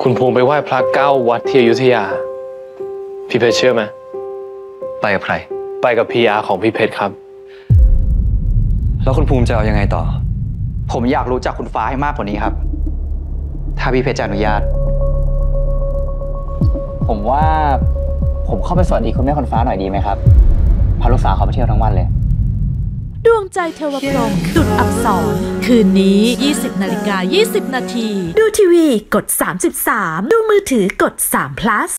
คุณภูมิไปไหว้พระเก้าวัดที่อยุธยาพี่เพชรเชื่อไหมไปกับใครไปกับพี่อาของพี่เพชรครับแล้วคุณภูมิจะเอายังไงต่อผมอยากรู้จักคุณฟ้าให้มากกว่านี้ครับถ้าพี่เพชรจะอนุญาตผมว่าผมเข้าไปสวัสดีคุณแม่คุณฟ้าหน่อยดีไหมครับพาลูกสาวเขาไปเที่ยวทั้งวันเลยดวงใจเทวพรหมดุจอักษรคืนนี้ 20:20 น.ดูทีวีกด33ดูมือถือกด3 plus